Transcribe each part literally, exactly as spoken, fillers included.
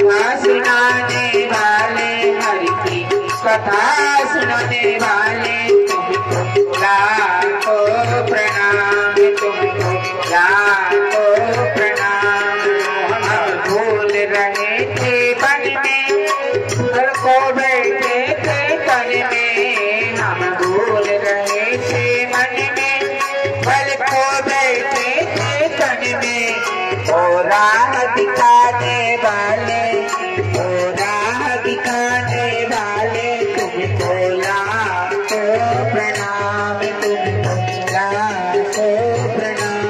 कथा सुनाने वाले हरि की कथा सुनाने वाले तुमको लाखों प्रणाम, तुमको लाखों प्रणाम। हम भूल रहे थे बन में, घर को बैठे थे तन में। हम भूल रहे थे मन में, फल को बैठे थे तन में। ओ राह दिखाने वाले, ओ राह दिखाने वाले तुमको लाखों प्रणाम, तुमको लाखों प्रणाम।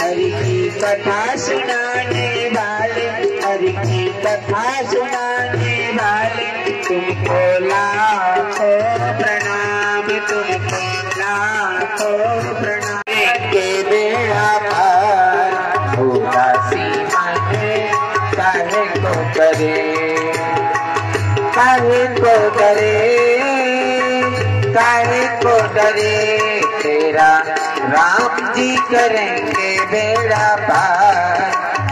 हरि की कथा सुनाने वाले, हरि की कथा सुनाने वाले तुमको लाखों प्रणाम, तुमको लाखों प्रणाम। के बेड़ा करे काहे को करे काहे को डरे, तेरा राम जी करेंगे बेड़ा पार।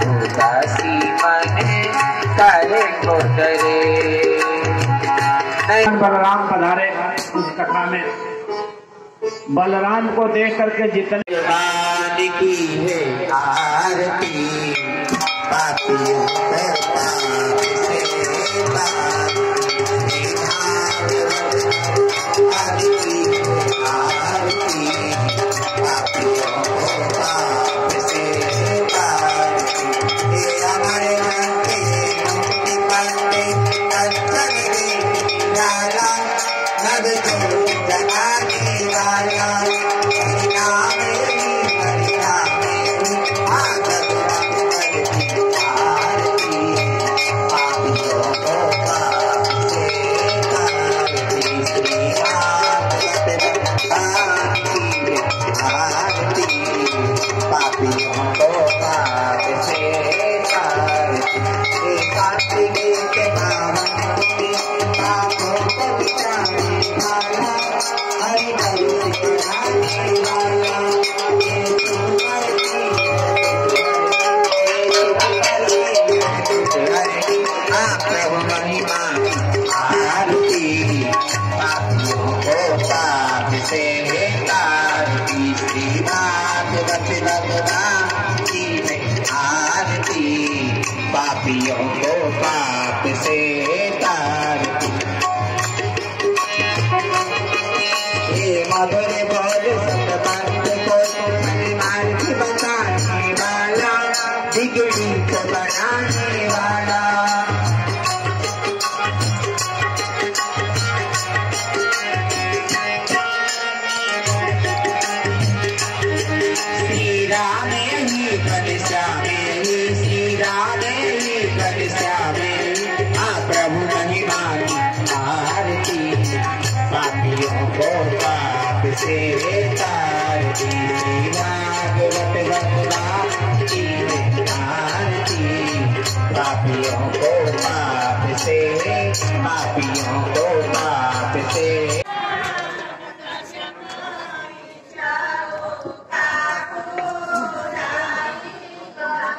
उदासी माने काहे को डरे। बलराम पधारे उस कथा में, बलराम को देख करके जितने बाल की है आरती, पापियों पे पाप से पाप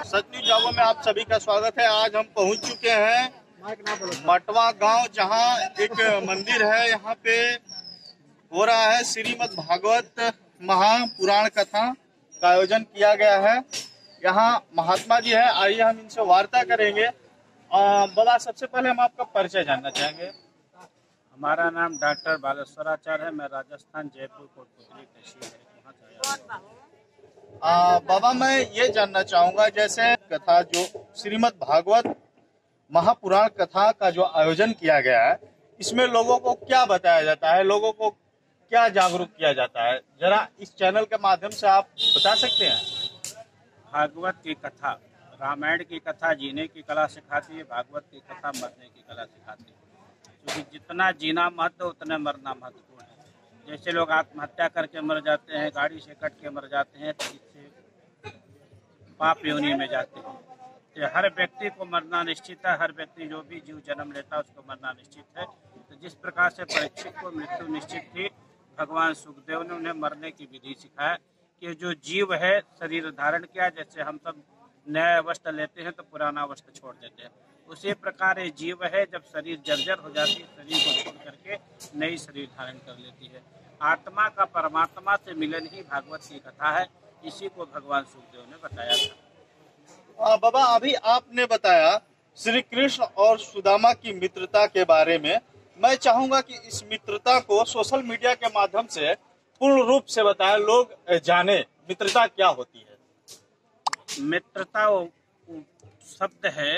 सच न्यूज जागो में आप सभी का स्वागत है। आज हम पहुंच चुके हैं मटवा गांव, जहां एक मंदिर है। यहां पे हो रहा है श्रीमद भागवत महापुराण कथा का आयोजन किया गया है। यहाँ महात्मा जी है, आइए हम इनसे वार्ता करेंगे। बाबा, सबसे पहले हम आपका परिचय जानना चाहेंगे। हमारा नाम डॉक्टर बालेश्वर आचार्य है। मैं राजस्थान जयपुर कोटपुतली तहसील। बाबा, मैं ये जानना चाहूंगा, जैसे कथा जो श्रीमद भागवत महापुराण कथा का जो आयोजन किया गया है, इसमें लोगों को क्या बताया जाता है, लोगों को क्या जागरूक किया जाता है, जरा इस चैनल के माध्यम से आप बता सकते हैं। भागवत की कथा, रामायण की कथा जीने की कला सिखाती है, भागवत की कथा मरने की कला सिखाती है। क्योंकि जितना जीना महत्व उतना मरना महत्वपूर्ण है। जैसे लोग आत्महत्या करके मर जाते हैं, गाड़ी से कट के मर जाते हैं, इससे पाप योनि में जाते हैं। तो हर व्यक्ति को मरना निश्चित है। हर व्यक्ति जो भी जीव जन्म लेता है उसको मरना निश्चित है। तो जिस प्रकार से परीक्षित को मृत्यु निश्चित थी, भगवान सुखदेव ने उन्हें मरने की विधि सिखाया कि जो जीव है शरीर धारण किया। जैसे हम सब नया वस्त्र लेते हैं तो पुराना वस्त्र छोड़ देते हैं, उसी प्रकार ये जीव है, जब शरीर जर्जर हो जाती है, शरीर को छोड़ करके नई शरीर धारण कर लेती है। आत्मा का परमात्मा से मिलन ही भागवत की कथा है, इसी को भगवान सुखदेव ने बताया था। आ, बाबा अभी आपने बताया श्री कृष्ण और सुदामा की मित्रता के बारे में। मैं चाहूंगा कि इस मित्रता को सोशल मीडिया के माध्यम से पूर्ण रूप से बताएं, लोग जाने मित्रता क्या होती है। मित्रता वो शब्द है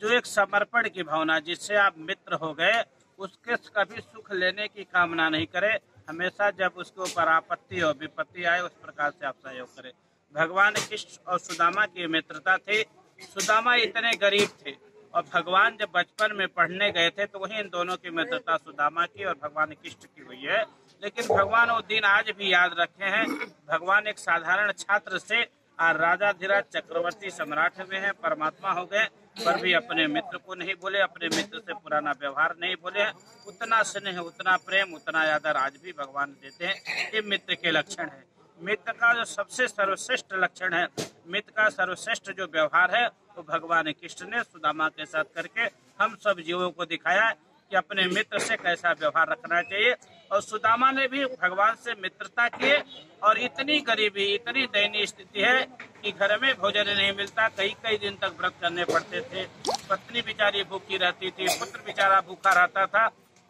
जो एक समर्पण की भावना, जिससे आप मित्र हो गए उसके कभी सुख लेने की कामना नहीं करें, हमेशा जब उसके ऊपर आपत्ति और विपत्ति आए उस प्रकार से आप सहयोग करें। भगवान कृष्ण और सुदामा की मित्रता थी। सुदामा इतने गरीब थे और भगवान जब बचपन में पढ़ने गए थे तो वही इन दोनों की मित्रता सुदामा की और भगवान कृष्ण की हुई है। लेकिन भगवान वो दिन आज भी याद रखे हैं। भगवान एक साधारण छात्र से और राजाधिराज चक्रवर्ती सम्राट हुए हैं, परमात्मा हो गए, पर भी अपने मित्र को नहीं भूले, अपने मित्र से पुराना व्यवहार नहीं भूले। उतना स्नेह, उतना प्रेम, उतना आदर आज भी भगवान देते हैं। ये मित्र के लक्षण है। मित्र का जो सबसे सर्वश्रेष्ठ लक्षण है, मित्र का सर्वश्रेष्ठ जो व्यवहार है, वो तो भगवान कृष्ण ने सुदामा के साथ करके हम सब जीवों को दिखाया कि अपने मित्र से कैसा व्यवहार रखना चाहिए। और सुदामा ने भी भगवान से मित्रता की और इतनी गरीबी, इतनी दयनीय स्थिति है कि घर में भोजन नहीं मिलता, कई कई दिन तक व्रत करने पड़ते थे, पत्नी बेचारी भूखी रहती थी, पुत्र बेचारा भूखा रहता था,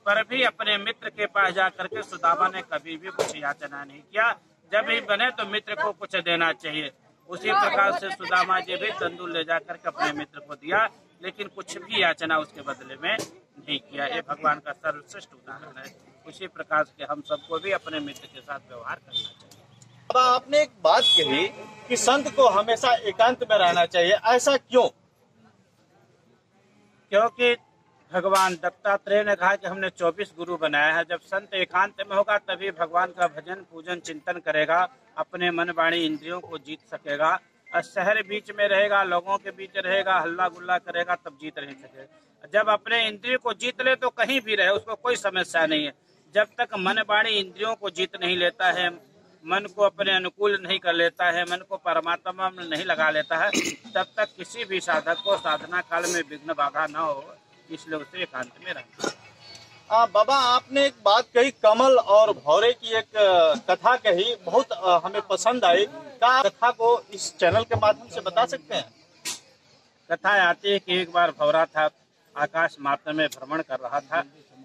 पर भी अपने मित्र के पास जा करके सुदामा ने कभी भी कुछ याचना नहीं किया। जब भी बने तो मित्र को कुछ देना चाहिए। उसी प्रकार से सुदामा जी भी तंदूर ले जा करके अपने मित्र को दिया, लेकिन कुछ भी याचना उसके बदले में नहीं किया। ये भगवान का सर्वश्रेष्ठ उदाहरण है। उसी प्रकार के हम सबको भी अपने मित्र के साथ व्यवहार करना चाहिए। अब आपने एक बात कही कि संत को हमेशा एकांत में रहना चाहिए, ऐसा क्यों? क्योंकि भगवान दत्तात्रेय ने कहा कि हमने चौबीस गुरु बनाया है। जब संत एकांत में होगा तभी भगवान का भजन, पूजन, चिंतन करेगा, अपने मन, वाणी, इंद्रियों को जीत सकेगा। और शहर बीच में रहेगा, लोगों के बीच रहेगा, हल्ला गुल्ला करेगा, तब जीत नहीं सकेगा। जब अपने इंद्रियों को जीत ले तो कहीं भी रहे, उसको कोई समस्या नहीं है। जब तक मन, वाणी, इंद्रियों को जीत नहीं लेता है, मन को अपने अनुकूल नहीं कर लेता है, मन को परमात्मा में नहीं लगा लेता है, तब तक किसी भी साधक को साधना काल में विघ्न बाधा न हो, इसलिए उसे एकांत में रहना। आ, बाबा आपने एक बात कही, कमल और भौरे की एक कथा कही, बहुत आ, हमें पसंद आई। क्या कथा को इस चैनल के माध्यम से बता सकते हैं? कथा आती है कि एक बार भौरा था, आकाश मार्ग में भ्रमण कर रहा था।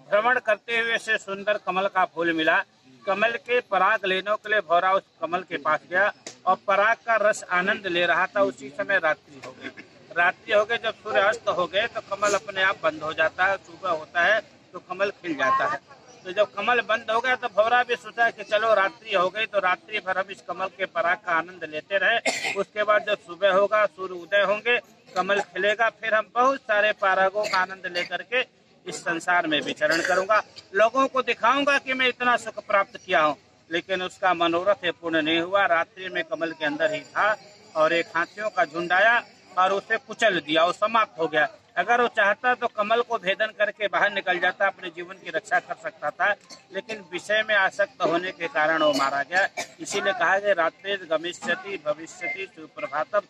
भ्रमण करते हुए से सुंदर कमल का फूल मिला। कमल के पराग लेने के लिए भौरा उस कमल के पास गया और पराग का रस आनंद ले रहा था। उसी समय रात्रि हो गई। रात्रि हो गई, जब सूर्य अस्त हो गए तो कमल अपने आप बंद हो जाता है। सुबह होता है तो कमल खिल जाता है। तो जब कमल बंद हो गया तो भौरा भी सोचा कि चलो रात्रि हो गई तो रात्रि भर हम इस कमल के पराग का आनंद लेते रहे। उसके बाद जब सुबह होगा, सूर्य उदय होंगे, कमल खिलेगा, फिर हम बहुत सारे परागों का आनंद लेकर के इस संसार में विचरण करूंगा, लोगों को दिखाऊंगा कि मैं इतना सुख प्राप्त किया हूँ। लेकिन उसका मनोरथ पूर्ण नहीं हुआ। रात्रि में कमल के अंदर ही था और एक हाथियों का झुंड आया और उसे कुचल दिया और समाप्त हो गया। अगर वो चाहता तो कमल को भेदन करके बाहर निकल जाता, अपने जीवन की रक्षा कर सकता था, लेकिन विषय में आसक्त होने के कारण वो मारा गया। इसीलिए कहा गया, रात्रि गमिष्यति भविष्यति सुप्रभातम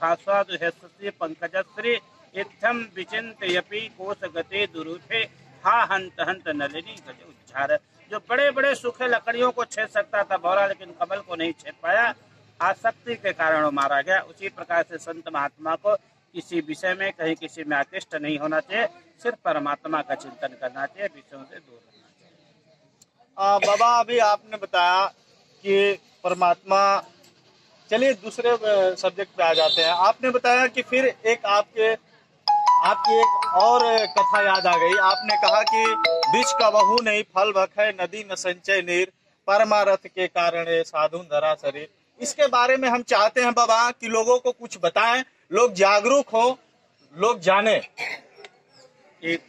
भास्वा दुहस्यति पंकजश्री इत्थम विचिन्त्यपि कोश गते दुरूथे हा हंत हंत नलिनी गज उज्झार। जो बड़े बड़े सूखे लकड़ियों को छेद सकता था भौरा, लेकिन कमल को नहीं छेद पाया, आसक्ति के कारण मारा गया। उसी प्रकार से संत महात्मा को किसी विषय में, कहीं किसी में आकृष्ट नहीं होना चाहिए, सिर्फ परमात्मा का चिंतन करना चाहिए, विषयों से दूर रहना चाहिए। आ, बाबा अभी आपने बताया कि परमात्मा, चलिए दूसरे सब्जेक्ट पे आ जाते हैं। आपने बताया कि फिर एक आपके आपकी एक और कथा याद आ गई। आपने कहा कि बीज का बहू नहीं फल भख है, नदी न संचय नीर, परमारथ के कारण साधु धरा शरीर। इसके बारे में हम चाहते हैं बाबा कि लोगों को कुछ बताएं, लोग जागरूक हो, लोग जाने। एक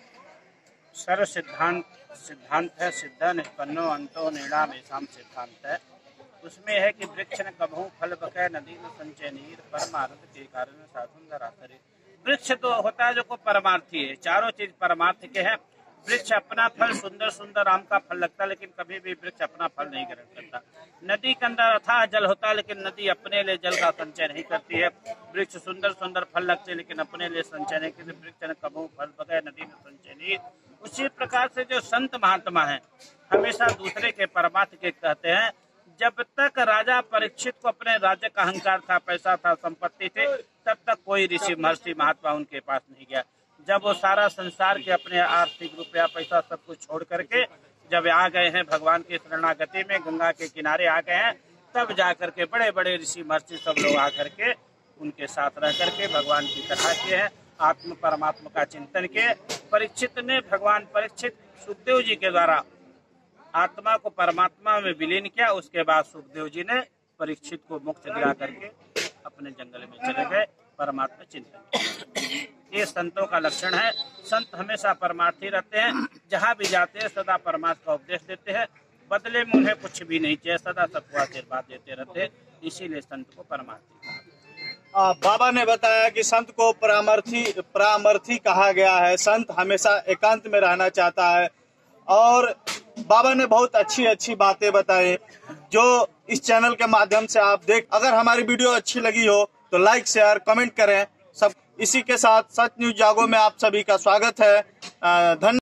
सर्व सिद्धांत सिद्धांत है, सिद्धा निष्पन्नो अंतो निर्णाम एसाम सिद्धांत है। उसमें है कि वृक्ष न कभू फल बके, नदी न संचय नीर, परमार्थ के कारण साधु धरातरे। वृक्ष तो होता है जो को परमार्थी है, चारों चीज परमार्थ के हैं। वृक्ष अपना फल सुंदर सुंदर आम का फल लगता, लेकिन कभी भी वृक्ष अपना फल नहीं ग्रहण करता। नदी के अंदर अथाह जल होता, लेकिन नदी अपने लिए जल का संचय नहीं करती है। वृक्ष सुंदर सुंदर फल लगते, लेकिन अपने लिए संचय नहीं करते। वृक्ष ने कबू फल बगैर नदी में संचय नहीं। उसी प्रकार से जो संत महात्मा है हमेशा दूसरे के परमार्थ के कहते हैं। जब तक राजा परीक्षित को अपने राज्य का अहंकार था, पैसा था, संपत्ति थी, तब तक कोई ऋषि महर्षि महात्मा उनके पास नहीं गया। जब वो सारा संसार के अपने आर्थिक रुपया पैसा सब कुछ छोड़ करके जब आ गए हैं भगवान की शरणागति में, गंगा के किनारे आ गए हैं, तब जा करके बड़े बड़े ऋषि महर्षि सब लोग आ करके उनके साथ रह करके भगवान की कथा के है, आत्म परमात्मा का चिंतन के। परीक्षित ने भगवान परीक्षित सुखदेव जी के द्वारा आत्मा को परमात्मा में विलीन किया। उसके बाद सुखदेव जी ने परीक्षित को मुक्त दिला करके अपने जंगल में चले गए परमात्मा चिंतन। ये संतों का लक्षण है। संत हमेशा परमार्थी रहते हैं, जहाँ भी जाते हैं सदा परमार्थ का उपदेश देते हैं, बदले में उन्हें कुछ भी नहीं चाहिए, सदा सबको आशीर्वाद देते रहते हैं। इसीलिए संत को परमार्थी कहा। बाबा ने बताया कि संत को परामर्थी परामर्थी कहा गया है। संत हमेशा एकांत में रहना चाहता है और बाबा ने बहुत अच्छी अच्छी बातें बताई जो इस चैनल के माध्यम से आप देख। अगर हमारी वीडियो अच्छी लगी हो तो लाइक शेयर कमेंट करें सब। इसी के साथ सच न्यूज जागो में आप सभी का स्वागत है। धन्यवाद।